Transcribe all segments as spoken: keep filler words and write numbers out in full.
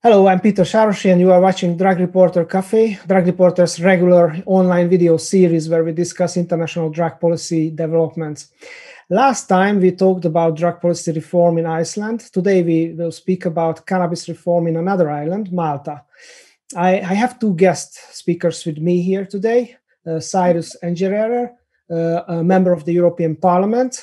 Hello, I'm Péter Sárosi and you are watching Drug Reporter Café, Drug Reporter's regular online video series where we discuss international drug policy developments. Last time we talked about drug policy reform in Iceland. Today we will speak about cannabis reform in another island, Malta. I, I have two guest speakers with me here today, uh, Cyrus Engerer, uh, a member of the European Parliament,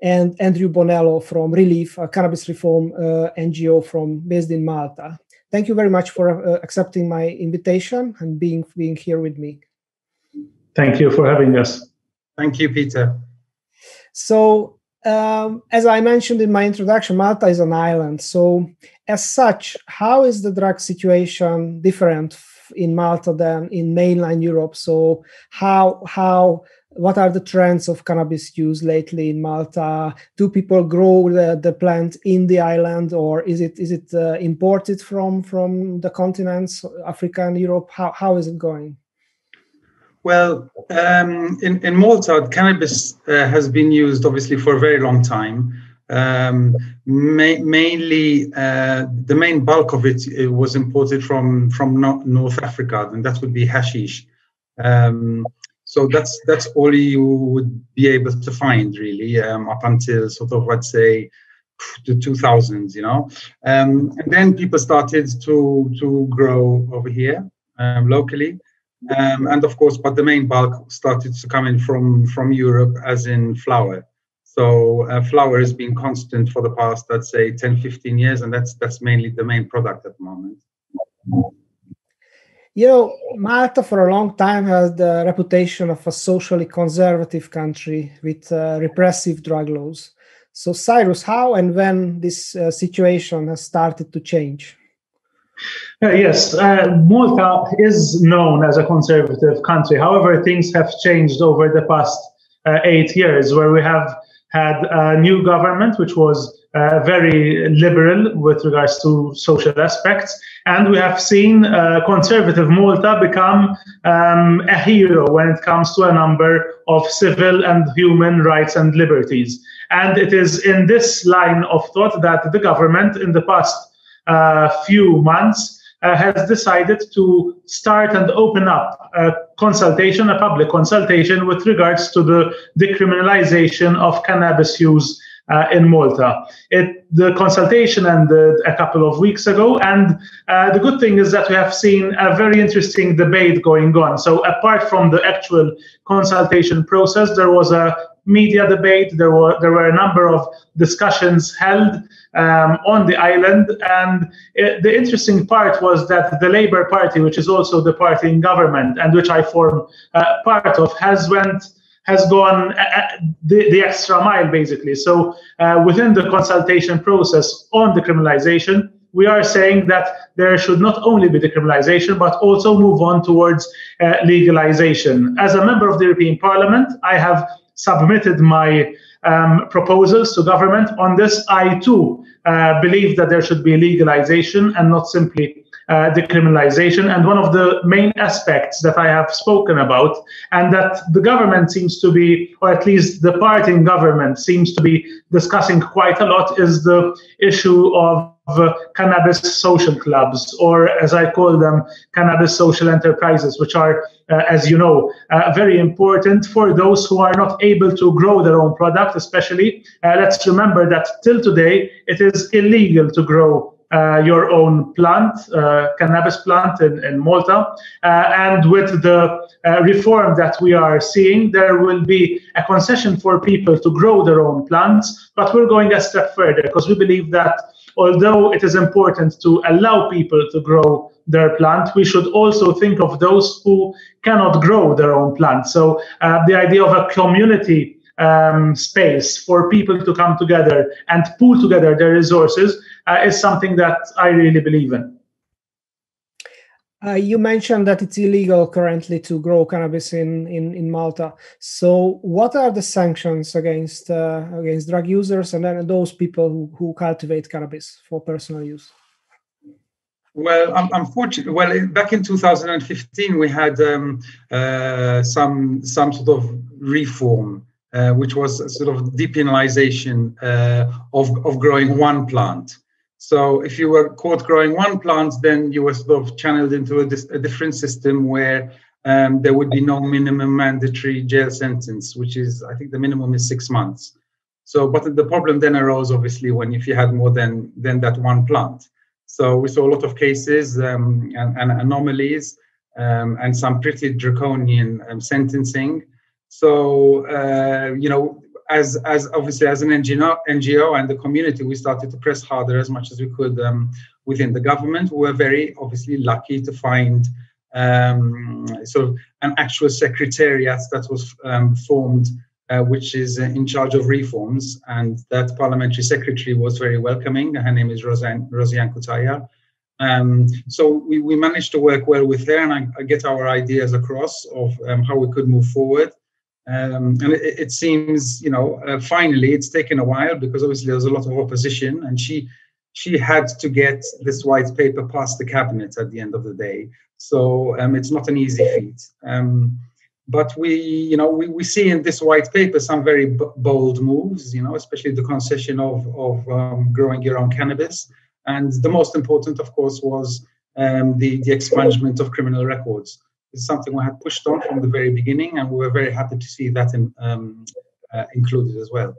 and Andrew Bonello from ReLeaf, a cannabis reform uh, N G O from based in Malta. Thank you very much for uh, accepting my invitation and being, being here with me. Thank you for having us. Thank you, Peter. So, um, as I mentioned in my introduction, Malta is an island. So, as such, how is the drug situation different in Malta than in mainland Europe? So, how, how, what are the trends of cannabis use lately in Malta? Do people grow the, the plant in the island, or is it is it uh, imported from from the continents, Africa and Europe? How how is it going? Well, um, in in Malta, cannabis uh, has been used obviously for a very long time. Um, ma- mainly, uh, the main bulk of it, it was imported from from North Africa, and that would be hashish. Um, So that's that's all you would be able to find, really, um, up until sort of, I'd say, the two thousands, you know. Um, and then people started to to grow over here um, locally, um, and of course, but the main bulk started to come in from from Europe, as in flower. So uh, flower has been constant for the past, I'd say, ten, fifteen years, and that's that's mainly the main product at the moment. You know, Malta for a long time had the reputation of a socially conservative country with uh, repressive drug laws. So, Cyrus, how and when this uh, situation has started to change? Uh, yes, uh, Malta is known as a conservative country. However, things have changed over the past uh, eight years, where we have had a new government, which was Uh, very liberal with regards to social aspects. And we have seen uh, conservative Malta become um, a hero when it comes to a number of civil and human rights and liberties. And it is in this line of thought that the government in the past uh, few months Uh, has decided to start and open up a consultation, a public consultation with regards to the decriminalization of cannabis use uh, in Malta. It, the consultation ended a couple of weeks ago, and uh, the good thing is that we have seen a very interesting debate going on. So apart from the actual consultation process, there was a media debate, there were there were a number of discussions held um, on the island, and it, the interesting part was that the Labour Party, which is also the party in government and which I form uh, part of, has went has gone uh, the, the extra mile, basically. So uh, within the consultation process on decriminalisation, we are saying that there should not only be decriminalization, but also move on towards uh, legalization. As a member of the European Parliament, I have submitted my um, proposals to government on this. I too uh, believe that there should be legalization and not simply uh, decriminalization. And one of the main aspects that I have spoken about, and that the government seems to be, or at least the party in government seems to be discussing quite a lot, is the issue of Uh, cannabis social clubs, or as I call them, cannabis social enterprises, which are, uh, as you know, uh, very important for those who are not able to grow their own product, especially. Uh, let's remember that till today, it is illegal to grow uh, your own plant, uh, cannabis plant in, in Malta. Uh, and with the uh, reform that we are seeing, there will be a concession for people to grow their own plants, but we're going a step further because we believe that although it is important to allow people to grow their plant, we should also think of those who cannot grow their own plant. So uh, the idea of a community um, space for people to come together and pool together their resources uh, is something that I really believe in. Uh, you mentioned that it's illegal currently to grow cannabis in, in, in Malta. So what are the sanctions against uh, against drug users and then those people who, who cultivate cannabis for personal use? Well, um, unfortunately, well, back in two thousand fifteen, we had um, uh, some some sort of reform, uh, which was a sort of depenalization uh, of, of growing one plant. So if you were caught growing one plant, then you were sort of channeled into a, dis- a different system where um, there would be no minimum mandatory jail sentence, which is, I think the minimum is six months. So, but the problem then arose, obviously, when if you had more than, than that one plant. So we saw a lot of cases um, and, and anomalies um, and some pretty draconian um, sentencing. So, uh, you know, as as obviously as an N G O and the community, we started to press harder as much as we could um, within the government. We were very obviously lucky to find um, sort of an actual secretariat that was um, formed, uh, which is in charge of reforms. And that parliamentary secretary was very welcoming. Her name is Roseanne, Roseanne Kutaya. Um, so we, we managed to work well with her, and I, I get our ideas across of um, how we could move forward. Um, and it, it seems, you know, uh, finally, it's taken a while because obviously there was a lot of opposition, and she she had to get this white paper past the cabinet at the end of the day. So um, it's not an easy feat. Um, but we, you know, we, we see in this white paper some very b- bold moves, you know, especially the concession of, of um, growing your own cannabis. And the most important, of course, was um, the, the expungement of criminal records. It's something we had pushed on from the very beginning, and we were very happy to see that in, um, uh, included as well.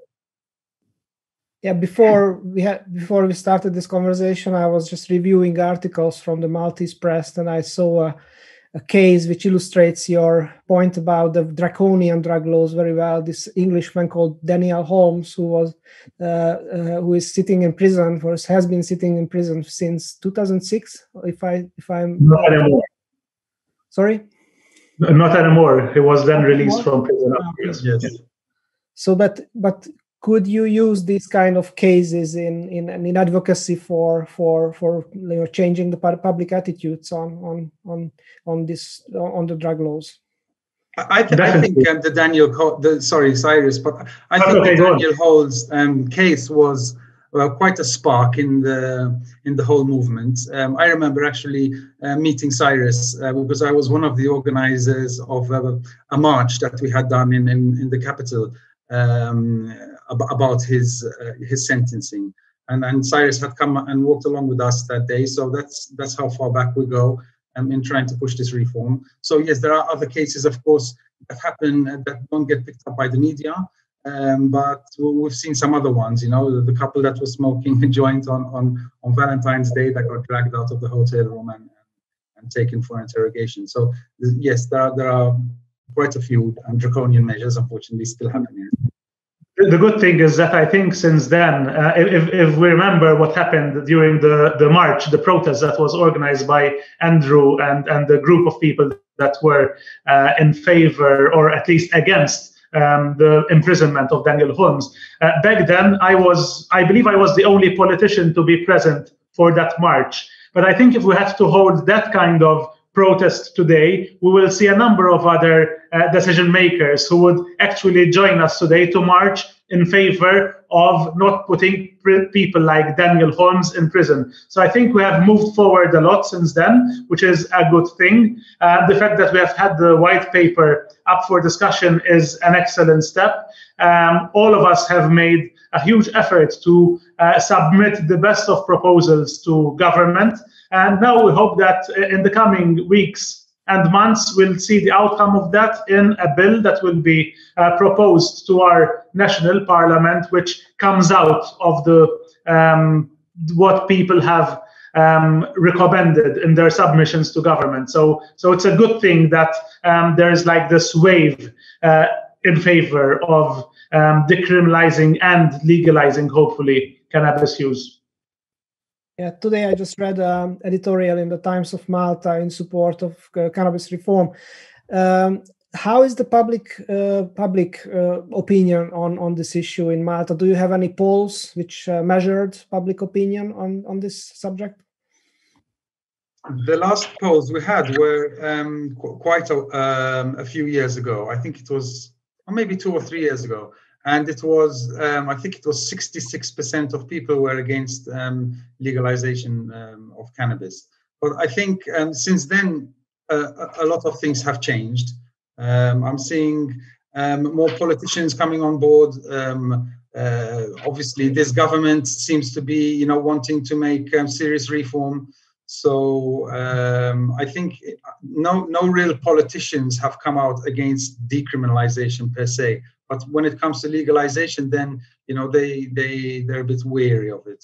Yeah, before we had before we started this conversation, I was just reviewing articles from the Maltese press, and I saw a, a case which illustrates your point about the draconian drug laws very well. This Englishman called Daniel Holmes, who was uh, uh, who is sitting in prison for has been sitting in prison since two thousand six. If I if I'm not anymore. Sorry? Not anymore. He was then released what? from prison. Uh, yes. yes. So, but but could you use these kind of cases in in, in advocacy for for for you know, changing the public attitudes on on on on this on the drug laws? I, th- I think um, the Daniel, Co- the, sorry, Cyrus, but I think okay, the Daniel Holmes um, case was. Well, quite a spark in the in the whole movement. Um, I remember actually uh, meeting Cyrus uh, because I was one of the organizers of uh, a march that we had done in in, in the capital um, ab- about his uh, his sentencing, and and Cyrus had come and walked along with us that day. So that's that's how far back we go um, in trying to push this reform. So yes, there are other cases, of course, that happen that don't get picked up by the media. Um, but we've seen some other ones, you know, the couple that was smoking a joint on, on, on Valentine's Day that got dragged out of the hotel room and, and taken for interrogation. So, yes, there are, there are quite a few draconian measures, unfortunately, still happening. The good thing is that I think since then, uh, if, if we remember what happened during the, the march, the protest that was organized by Andrew and, and the group of people that were uh, in favor or at least against Um, the imprisonment of Daniel Holmes. Uh, back then, I was, I believe I was the only politician to be present for that march. But I think if we have to hold that kind of protest today, we will see a number of other uh, decision makers who would actually join us today to march in favor of not putting pr- people like Daniel Holmes in prison. So I think we have moved forward a lot since then, which is a good thing. Uh, the fact that we have had the white paper up for discussion is an excellent step. Um, all of us have made a huge effort to uh, submit the best of proposals to government. And now we hope that in the coming weeks and months, we'll see the outcome of that in a bill that will be uh, proposed to our national parliament, which comes out of the um, what people have um, recommended in their submissions to government. So, so it's a good thing that um, there's like this wave uh, in favor of um, decriminalizing and legalizing, hopefully, cannabis use. Yeah, today I just read an editorial in the Times of Malta in support of uh, cannabis reform. Um, how is the public uh, public uh, opinion on, on this issue in Malta? Do you have any polls which uh, measured public opinion on, on this subject? The last polls we had were um, qu- quite a, um, a few years ago. I think it was or maybe two or three years ago. And it was, um, I think it was sixty-six percent of people were against um, legalization um, of cannabis. But I think um, since then, uh, a lot of things have changed. Um, I'm seeing um, more politicians coming on board, um, Uh, obviously, this government seems to be, you know, wanting to make um, serious reform. So um, I think no, no real politicians have come out against decriminalization per se. But when it comes to legalization, then, you know, they, they, they're a bit wary of it.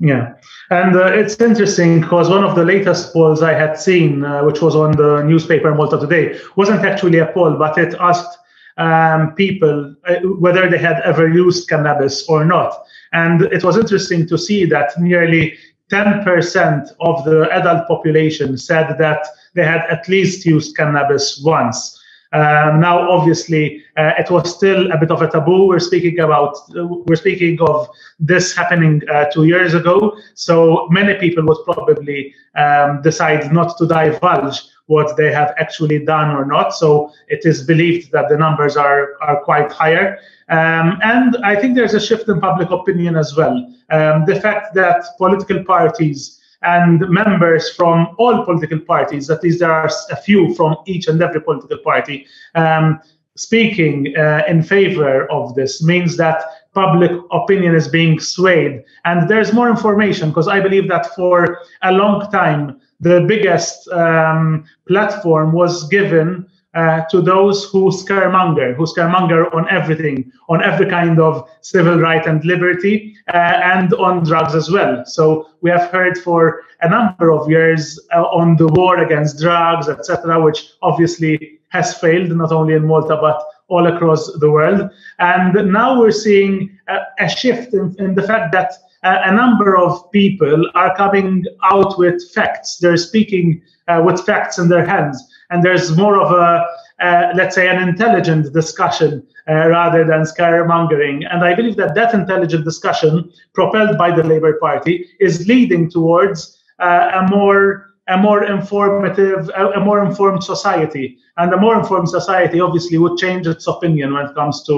Yeah, and uh, it's interesting because one of the latest polls I had seen, uh, which was on the newspaper Malta Today, wasn't actually a poll, but it asked um, people uh, whether they had ever used cannabis or not. And it was interesting to see that nearly ten percent of the adult population said that they had at least used cannabis once. Uh, now, obviously, uh, it was still a bit of a taboo. We're speaking about, uh, we're speaking of this happening uh, two years ago. So many people would probably um, decide not to divulge what they have actually done or not. So it is believed that the numbers are, are quite higher. Um, and I think there's a shift in public opinion as well. Um, the fact that political parties and members from all political parties, at least there are a few from each and every political party, um, speaking uh, in favor of this means that public opinion is being swayed. And there's more information, because I believe that for a long time, the biggest um, platform was given Uh, to those who scaremonger, who scaremonger on everything, on every kind of civil right and liberty, uh, and on drugs as well. So we have heard for a number of years uh, on the war against drugs, et cetera, which obviously has failed, not only in Malta, but all across the world. And now we're seeing a, a shift in, in the fact that uh, a number of people are coming out with facts. They're speaking uh, with facts in their hands. And there's more of a, uh, let's say, an intelligent discussion uh, rather than scaremongering. And I believe that that intelligent discussion, propelled by the Labour Party, is leading towards uh, a more a more informative, a, a more informed society. And a more informed society obviously would change its opinion when it comes to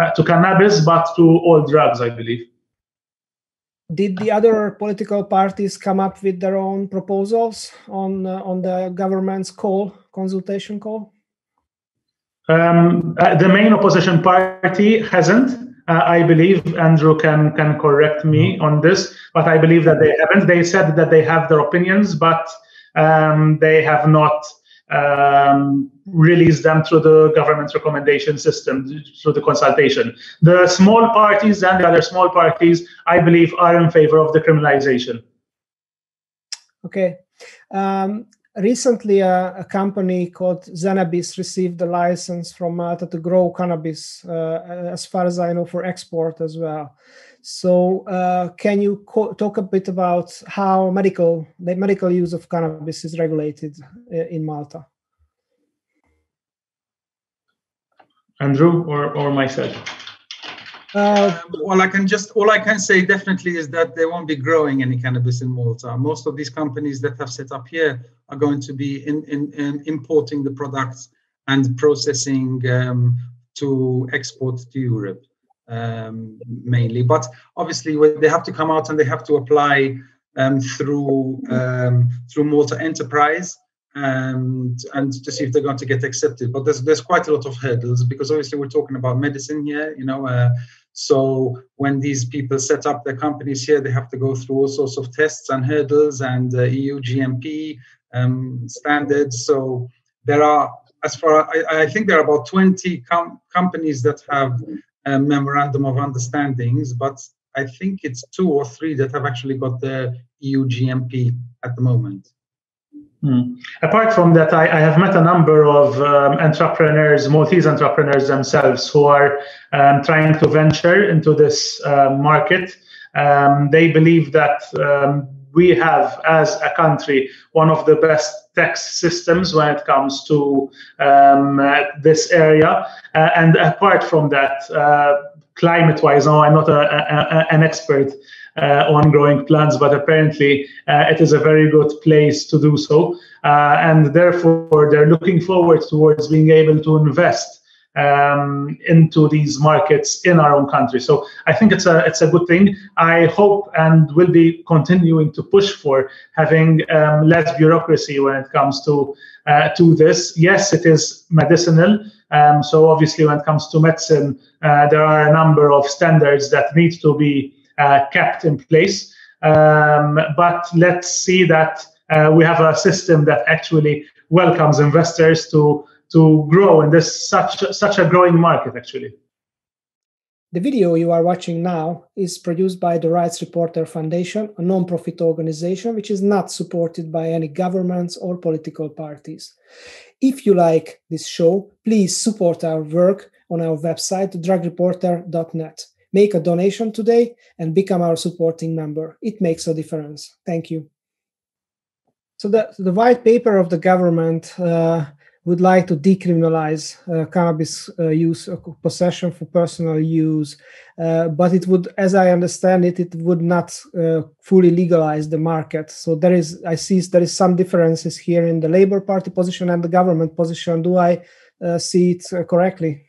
uh, to cannabis, but to all drugs, I believe. Did the other political parties come up with their own proposals on uh, on the government's call, consultation call? Um, uh, the main opposition party hasn't, uh, I believe. Andrew can can correct me on this, but I believe that they haven't. They said that they have their opinions, but um, they have not um, released them through the government recommendation system, through the consultation. The small parties and the other small parties, I believe, are in favor of decriminalization. Okay. Um, recently, uh, a company called Zenabis received a license from Malta to grow cannabis, uh, as far as I know, for export as well. So uh, can you co talk a bit about how medical, the medical use of cannabis is regulated in Malta? Andrew or, or myself? Uh, well, I can just, all I can say definitely is that they won't be growing any cannabis in Malta. Most of these companies that have set up here are going to be in, in, in importing the products and processing um, to export to Europe um, mainly. But obviously they have to come out and they have to apply um, through, um, through Malta Enterprise. And, and to see if they're going to get accepted. But there's, there's quite a lot of hurdles, because obviously we're talking about medicine here, you know. Uh, so when these people set up their companies here, they have to go through all sorts of tests and hurdles and uh, E U G M P um, standards. So there are, as far, I, I think there are about twenty com companies that have a memorandum of understandings, but I think it's two or three that have actually got the E U G M P at the moment. Hmm. Apart from that, I, I have met a number of um, entrepreneurs, Maltese entrepreneurs themselves, who are um, trying to venture into this uh, market. Um, they believe that um, we have, as a country, one of the best tax systems when it comes to um, uh, this area. Uh, and apart from that, uh, climate-wise, no, I'm not a, a, a, an expert Uh, on growing plants, but apparently uh, it is a very good place to do so, uh, and therefore they're looking forward towards being able to invest um, into these markets in our own country. So I think it's a it's a good thing. I hope and will be continuing to push for having um, less bureaucracy when it comes to uh, to this. Yes, it is medicinal. Um, so obviously, when it comes to medicine, uh, there are a number of standards that need to be uh, kept in place. Um, but let's see that uh, we have a system that actually welcomes investors to to grow in this such such a growing market. Actually, the video you are watching now is produced by the Rights Reporter Foundation, a non-profit organization which is not supported by any governments or political parties. If you like this show, please support our work on our website, drug reporter dot net. Make a donation today and become our supporting member. It makes a difference. Thank you. So the, the white paper of the government uh, would like to decriminalize uh, cannabis uh, use, uh, possession for personal use, uh, but it would, as I understand it, it would not uh, fully legalize the market. So there is, I see there is some differences here in the Labour Party position and the government position. Do I uh, see it uh, correctly?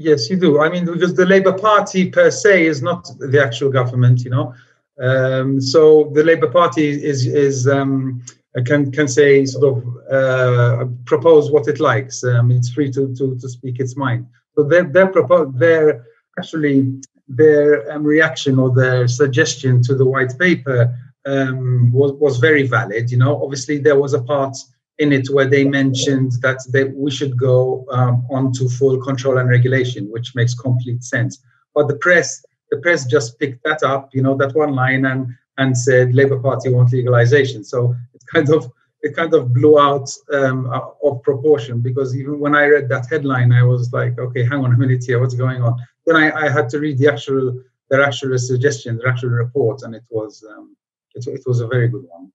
Yes, you do. I mean, because the Labour Party per se is not the actual government, you know. Um, so the Labour Party is is um, can can say sort of uh, propose what it likes. Um, it's free to, to to speak its mind. So their their propose their actually their um, reaction or their suggestion to the white paper um, was was very valid. You know, obviously there was a part in it where they mentioned that they, we should go um, on to full control and regulation, which makes complete sense. But the press the press just picked that up, you know, that one line, and and said Labour Party want legalization. So it kind of it kind of blew out um, of proportion, because even when I read that headline, I was like, okay, hang on a minute here, what's going on? Then I, I had to read the actual their actual suggestion, their actual report, and it was um, it, it was a very good one.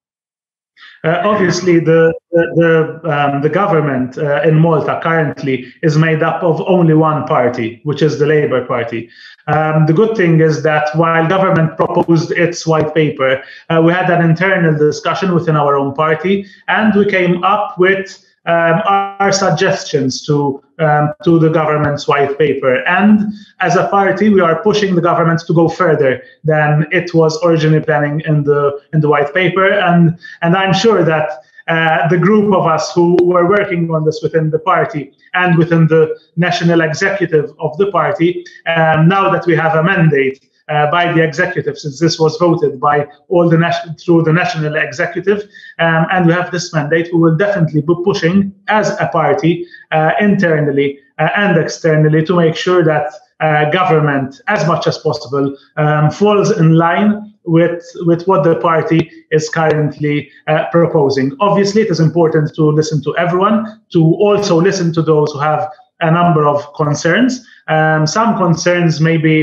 Uh, obviously, the the the, um, the government uh, in Malta currently is made up of only one party, which is the Labour Party. Um, the good thing is that while government proposed its white paper, uh, we had an internal discussion within our own party, and we came up with um, our suggestions to um, to the government's white paper. And as a party, we are pushing the government to go further than it was originally planning in the in the white paper. And and I'm sure that uh, the group of us who were working on this within the party and within the national executive of the party, um, now that we have a mandate Uh, by the executive, since this was voted by all the national through the national executive, um, and we have this mandate, we will definitely be pushing as a party uh, internally uh, and externally to make sure that uh, government, as much as possible, um, falls in line with with what the party is currently uh, proposing. Obviously, it is important to listen to everyone, to also listen to those who have a number of concerns. Um, some concerns may be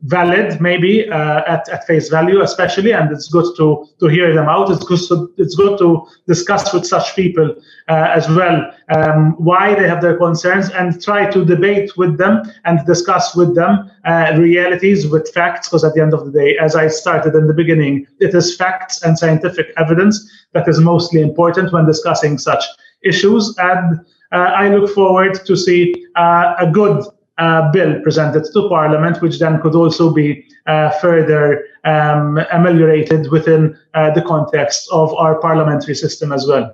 valid, maybe uh, at, at face value, especially, and it's good to to hear them out. It's good to, it's good to discuss with such people uh, as well um, why they have their concerns, and try to debate with them and discuss with them uh, realities with facts, because at the end of the day, as I started in the beginning, it is facts and scientific evidence that is mostly important when discussing such issues. And uh, I look forward to see uh, a good Uh, bill presented to Parliament, which then could also be uh, further um, ameliorated within uh, the context of our parliamentary system as well.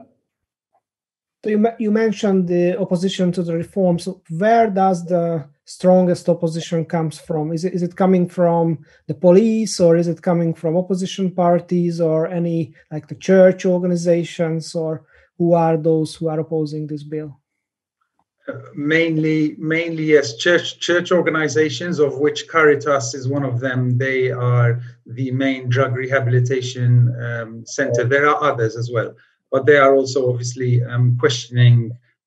So you, you mentioned the opposition to the reforms. So where does the strongest opposition comes from? Is it, is it coming from the police, or is it coming from opposition parties, or any like the church organizations, or who are those who are opposing this bill? Uh, mainly, mainly yes. Church church organizations, of which Caritas is one of them. They are the main drug rehabilitation um, center. There are others as well, but they are also obviously um, questioning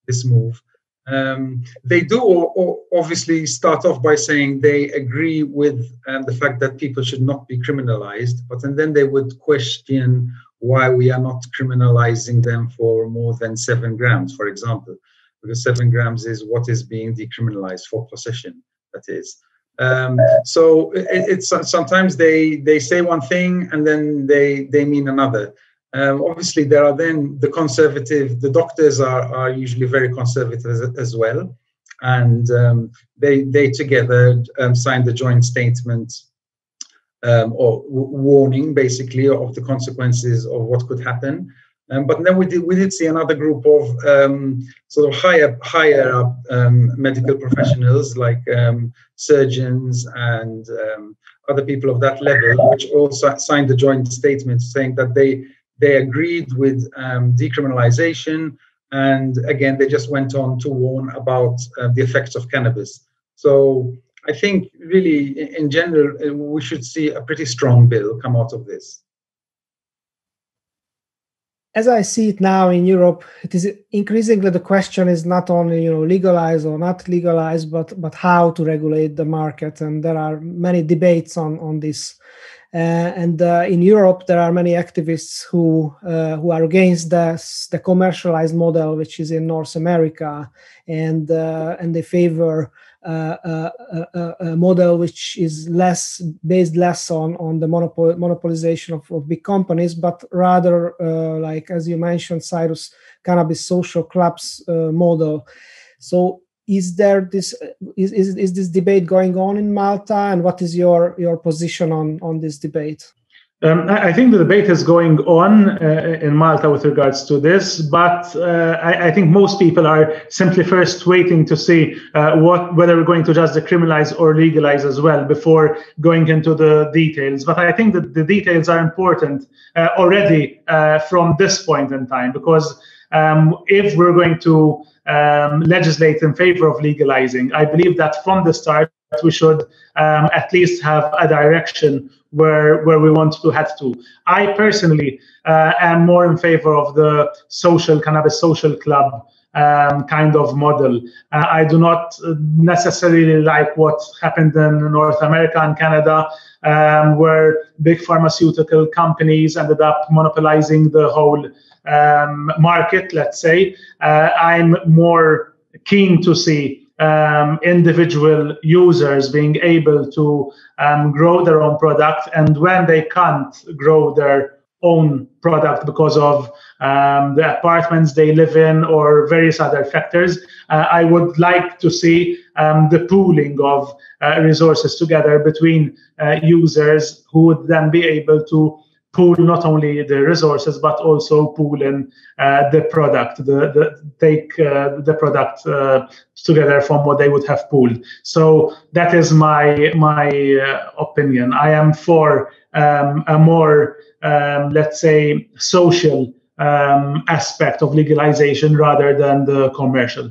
this move. Um, they do, or, or obviously, start off by saying they agree with um, the fact that people should not be criminalized, but and then they would question why we are not criminalizing them for more than seven grams, for example. Because seven grams is what is being decriminalized for possession, that is. Um, so it, it's sometimes they they say one thing and then they they mean another. Um, obviously, there are then the conservative. The doctors are are usually very conservative as, as well. and um, they they together um, signed the joint statement um, or warning, basically, of the consequences of what could happen. Um, but then we did we did see another group of um, sort of higher higher up um, medical professionals, like um, surgeons and um, other people of that level, which also signed the joint statement saying that they they agreed with um, decriminalization. And again, they just went on to warn about uh, the effects of cannabis. So I think really, in general, we should see a pretty strong bill come out of this. As I see it now in Europe, it is increasingly the question is not only, you know, legalize or not legalize, but but how to regulate the market. And there are many debates on on this. Uh, and uh, in Europe, there are many activists who uh, who are against the the commercialized model, which is in North America, and uh, and they favor Uh, uh, uh, a model which is less based less on on the monopol monopolization of, of big companies, but rather uh, like, as you mentioned, Cyrus, cannabis social clubs uh, model. So is there this is, is is this debate going on in Malta, and what is your your position on on this debate? Um, I think the debate is going on uh, in Malta with regards to this, but uh, I, I think most people are simply first waiting to see uh, what whether we're going to just decriminalize or legalize as well before going into the details. But I think that the details are important uh, already uh, from this point in time, because um, if we're going to um, legislate in favor of legalizing, I believe that from the start we should um, at least have a direction where where we want to head to. I personally uh, am more in favor of the social cannabis social club um, kind of model. Uh, I do not necessarily like what happened in North America and Canada, um, where big pharmaceutical companies ended up monopolizing the whole um, market, let's say. Uh, I'm more keen to see Um, individual users being able to um, grow their own product, and when they can't grow their own product because of um, the apartments they live in or various other factors, uh, I would like to see um, the pooling of uh, resources together between uh, users, who would then be able to pool not only the resources but also pool in uh, the product, the, the take uh, the product uh, together from what they would have pooled. So that is my my uh, opinion. I am for um, a more um, let's say social um, aspect of legalization rather than the commercial.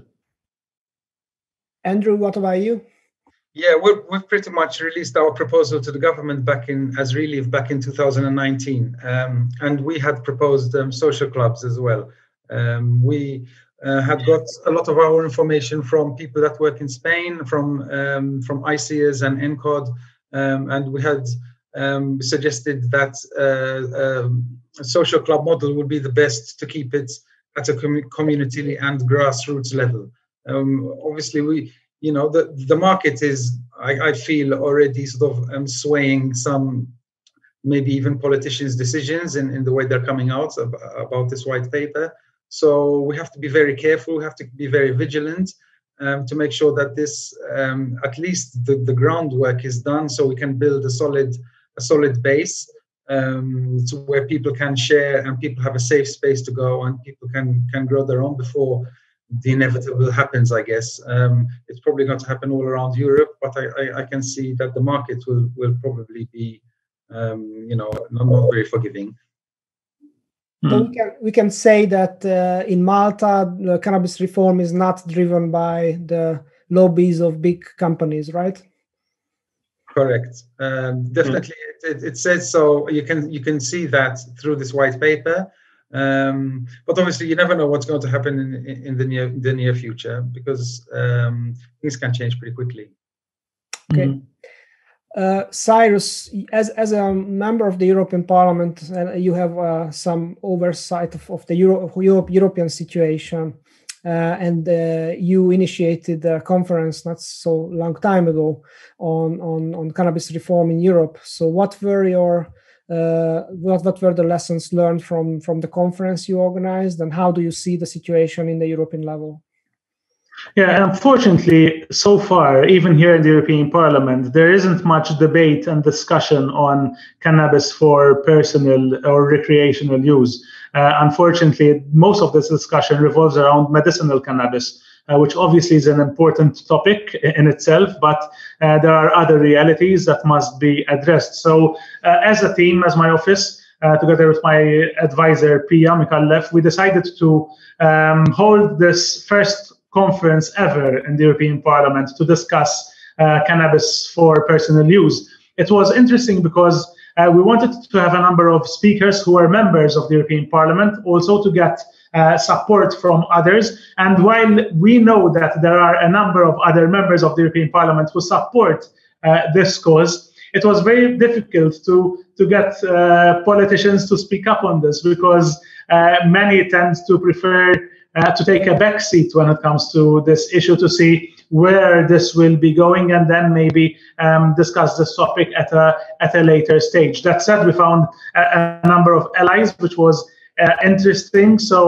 Andrew, what about you? Yeah, we're, we've pretty much released our proposal to the government back in, as Relief, back in two thousand nineteen. Um, and we had proposed um, social clubs as well. Um, we uh, had got a lot of our information from people that work in Spain, from, um, from I C S and ENCOD. Um, and we had um, suggested that uh, um, a social club model would be the best to keep it at a com community and grassroots level. Um, obviously, we... You know, the, the market is, I, I feel, already sort of um, swaying some, maybe even politicians' decisions in, in the way they're coming out ab about this white paper. So we have to be very careful, we have to be very vigilant um, to make sure that this, um, at least the, the groundwork is done, so we can build a solid, a solid base um, to where people can share and people have a safe space to go and people can, can grow their own before the inevitable happens, I guess. Um, it's probably going to happen all around Europe, but I, I, I can see that the market will, will probably be, um, you know, not, not very forgiving. So we can, we can say that uh, in Malta, the cannabis reform is not driven by the lobbies of big companies, right? Correct. Um, definitely, mm. it, it, it says so. You can you can see that through this white paper. Um, but obviously, you never know what's going to happen in, in, in the near the near future, because um, things can change pretty quickly. Okay, mm-hmm. uh, Cyrus, as as a member of the European Parliament, uh, you have uh, some oversight of, of the Euro Europe, European situation, uh, and uh, you initiated a conference not so long time ago on on on cannabis reform in Europe. So, what were your Uh, what, what were the lessons learned from, from the conference you organized, and how do you see the situation in the European level? Yeah, unfortunately, so far, even here in the European Parliament, there isn't much debate and discussion on cannabis for personal or recreational use. Uh, unfortunately, most of this discussion revolves around medicinal cannabis, uh, which obviously is an important topic in itself, but uh, there are other realities that must be addressed. So uh, as a team, as my office, Uh, together with my advisor, Pia Mikalef, we decided to um, hold this first conference ever in the European Parliament to discuss uh, cannabis for personal use. It was interesting because uh, we wanted to have a number of speakers who are members of the European Parliament, also to get uh, support from others. And while we know that there are a number of other members of the European Parliament who support uh, this cause, it was very difficult to, to get uh, politicians to speak up on this, because uh, many tend to prefer uh, to take a backseat when it comes to this issue, to see where this will be going and then maybe um, discuss this topic at a, at a later stage. That said, we found a, a number of allies, which was uh, interesting. So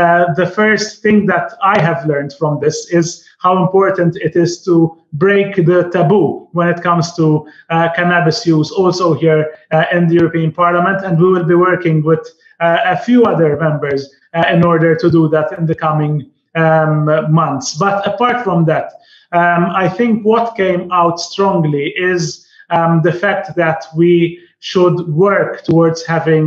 uh, the first thing that I have learned from this is how important it is to break the taboo when it comes to uh, cannabis use, also here uh, in the European Parliament. And we will be working with uh, a few other members uh, in order to do that in the coming um, months. But apart from that, um, I think what came out strongly is um, the fact that we should work towards having,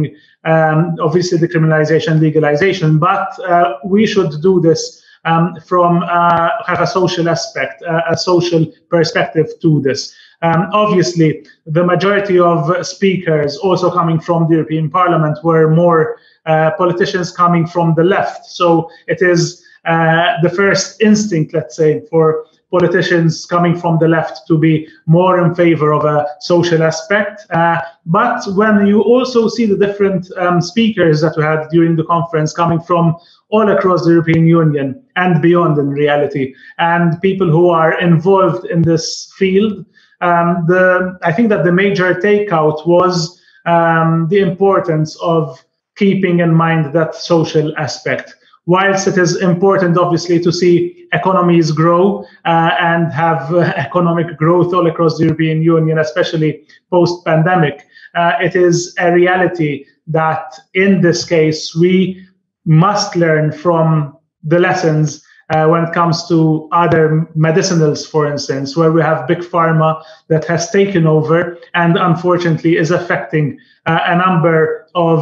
um, obviously, decriminalization, legalization, but uh, we should do this Um, from uh, have a social aspect, uh, a social perspective to this. Um, obviously, the majority of speakers also coming from the European Parliament were more uh, politicians coming from the left. So it is uh, the first instinct, let's say, for politicians coming from the left to be more in favor of a social aspect. Uh, but when you also see the different um, speakers that we had during the conference coming from all across the European Union and beyond in reality, and people who are involved in this field, um, the, I think that the major takeout was um, the importance of keeping in mind that social aspect. Whilst it is important, obviously, to see economies grow uh, and have uh, economic growth all across the European Union, especially post-pandemic, uh, it is a reality that in this case we must learn from the lessons uh, when it comes to other medicinals, for instance, where we have big pharma that has taken over and unfortunately is affecting uh, a number of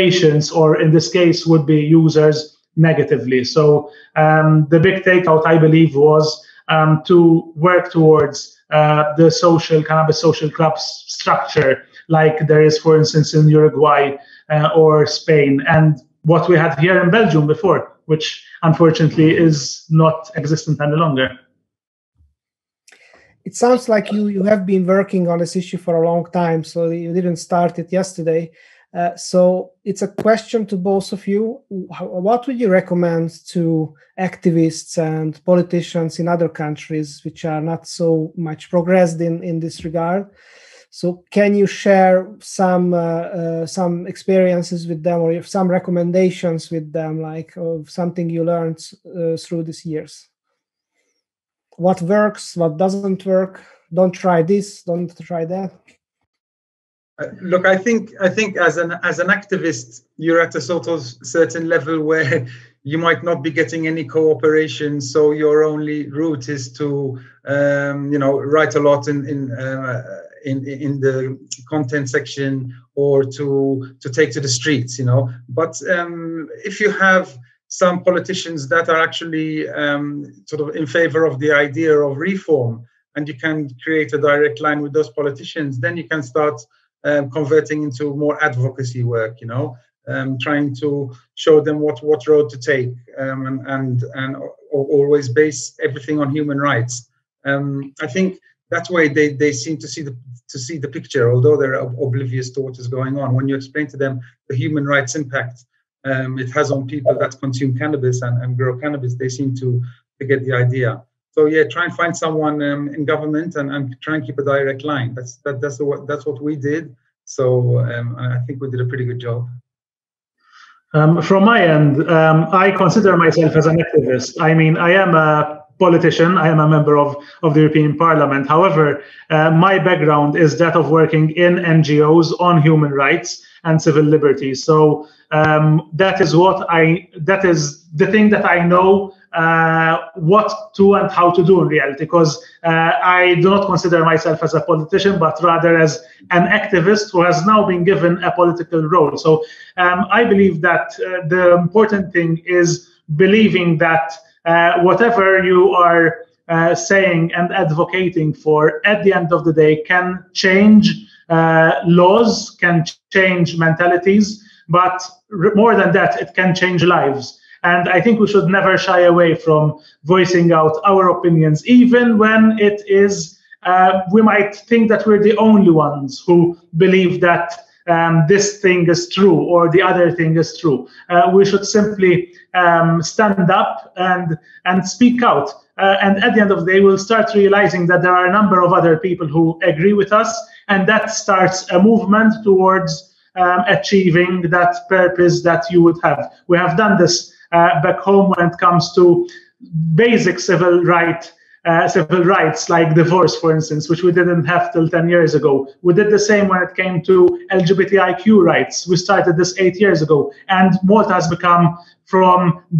patients, or in this case would be users, negatively. So um, the big takeout, I believe, was um, to work towards uh, the social cannabis social club structure, like there is, for instance, in Uruguay uh, or Spain, and what we had here in Belgium before, which unfortunately is not existent any longer. It sounds like you, you have been working on this issue for a long time, so you didn't start it yesterday. Uh, so it's a question to both of you. How, what would you recommend to activists and politicians in other countries which are not so much progressed in, in this regard? So can you share some uh, uh, some experiences with them, or some recommendations with them, like of something you learned uh, through these years? What works, what doesn't work? Don't try this, don't try that. Look, I think I think as an as an activist, you're at a sort of certain level where you might not be getting any cooperation. So your only route is to, um, you know, write a lot in in, uh, in in the content section, or to to take to the streets, you know. But um, if you have some politicians that are actually um, sort of in favor of the idea of reform, and you can create a direct line with those politicians, then you can start Um, converting into more advocacy work, you know, um, trying to show them what what road to take, um, and and and always base everything on human rights. Um, I think that way they they seem to see the to see the picture, although they're oblivious to what is going on. When you explain to them the human rights impact um, it has on people that consume cannabis and, and grow cannabis, they seem to, to get the idea. So yeah, try and find someone um, in government and, and try and keep a direct line. That's that, that's what that's what we did. So um, I think we did a pretty good job. Um, from my end, um, I consider myself as an activist. I mean, I am a politician. I am a member of, of the European Parliament. However, uh, my background is that of working in N G Os on human rights and civil liberties. So um, that is what I, that is the thing that I know uh, what to and how to do in reality, because uh, I do not consider myself as a politician, but rather as an activist who has now been given a political role. So um, I believe that uh, the important thing is believing that Uh, whatever you are uh, saying and advocating for, at the end of the day, can change uh, laws, can change mentalities, but more than that, it can change lives. And I think we should never shy away from voicing out our opinions, even when it is, uh, we might think that we're the only ones who believe that Um, this thing is true or the other thing is true. Uh, we should simply um, stand up and and speak out. Uh, and at the end of the day, we'll start realizing that there are a number of other people who agree with us, and that starts a movement towards um, achieving that purpose that you would have. We have done this uh, back home when it comes to basic civil rights. Uh, civil rights like divorce, for instance, which we didn't have till ten years ago. We did the same when it came to L G B T I Q rights. We started this eight years ago, and Malta has become from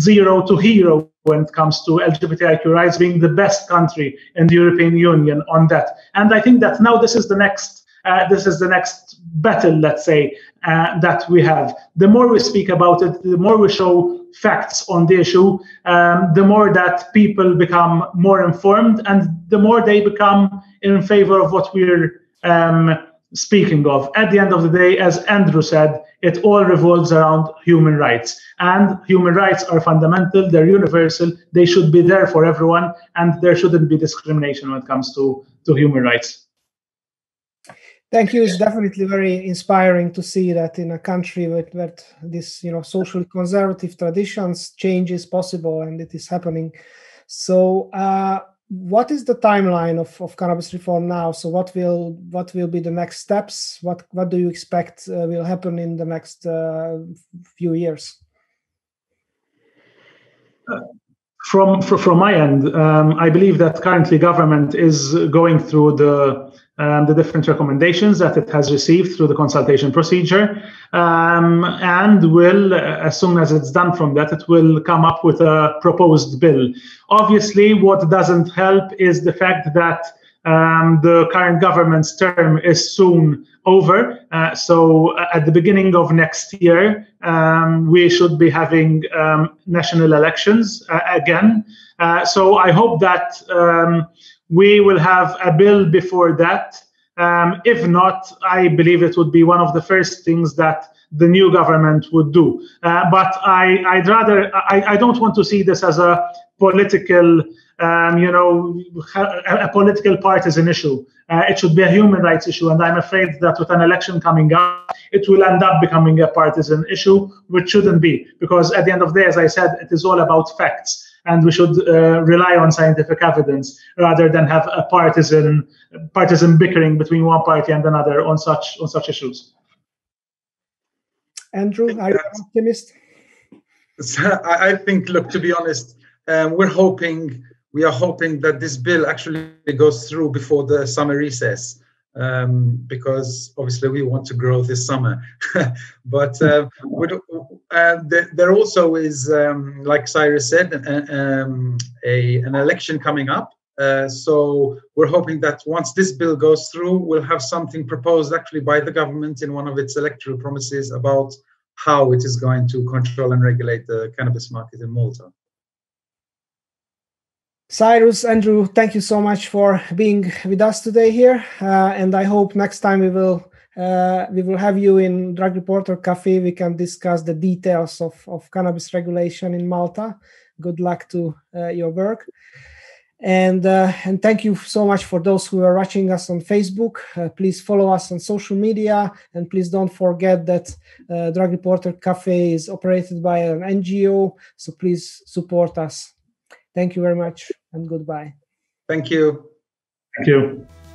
zero to hero when it comes to L G B T I Q rights, being the best country in the European Union on that. And I think that now this is the next, uh, this is the next battle, let's say, uh, that we have. The more we speak about it, the more we show facts on the issue, um, the more that people become more informed and the more they become in favor of what we're um, speaking of. At the end of the day, as Andrew said, it all revolves around human rights. And human rights are fundamental, they're universal, they should be there for everyone, and there shouldn't be discrimination when it comes to, to human rights. Thank you. It's definitely very inspiring to see that in a country with, with this, you know, social conservative traditions, change is possible and it is happening. So uh, what is the timeline of, of cannabis reform now? So what will what will be the next steps? What, what do you expect uh, will happen in the next uh, few years? Uh. From, from my end, um, I believe that currently government is going through the, um, the different recommendations that it has received through the consultation procedure, um, and will, as soon as it's done from that, it will come up with a proposed bill. Obviously, what doesn't help is the fact that um, the current government's term is soon over. Uh, so at the beginning of next year, um, we should be having um, national elections uh, again. Uh, so I hope that um, we will have a bill before that. Um, if not, I believe it would be one of the first things that the new government would do. Uh, but I, I'd rather, I, I don't want to see this as a political Um, you know, a, a political partisan issue. Uh, it should be a human rights issue, and I'm afraid that with an election coming up, it will end up becoming a partisan issue, which shouldn't be, because at the end of the day, as I said, it is all about facts, and we should uh, rely on scientific evidence rather than have a partisan partisan bickering between one party and another on such on such issues. Andrew, are you an optimist? I think, look, to be honest, um, we're hoping. We are hoping that this bill actually goes through before the summer recess, um, because obviously we want to grow this summer. But uh, uh, there also is, um, like Cyrus said, uh, um, a, an election coming up. Uh, so we're hoping that once this bill goes through, we'll have something proposed actually by the government in one of its electoral promises about how it is going to control and regulate the cannabis market in Malta. Cyrus, Andrew, thank you so much for being with us today here, uh, and I hope next time we will uh, we will have you in Drug Reporter Café. We can discuss the details of, of cannabis regulation in Malta. Good luck to uh, your work, and uh, and thank you so much for those who are watching us on Facebook. Uh, please follow us on social media, and please don't forget that uh, Drug Reporter Café is operated by an N G O. So please support us. Thank you very much and goodbye. Thank you. Thank you.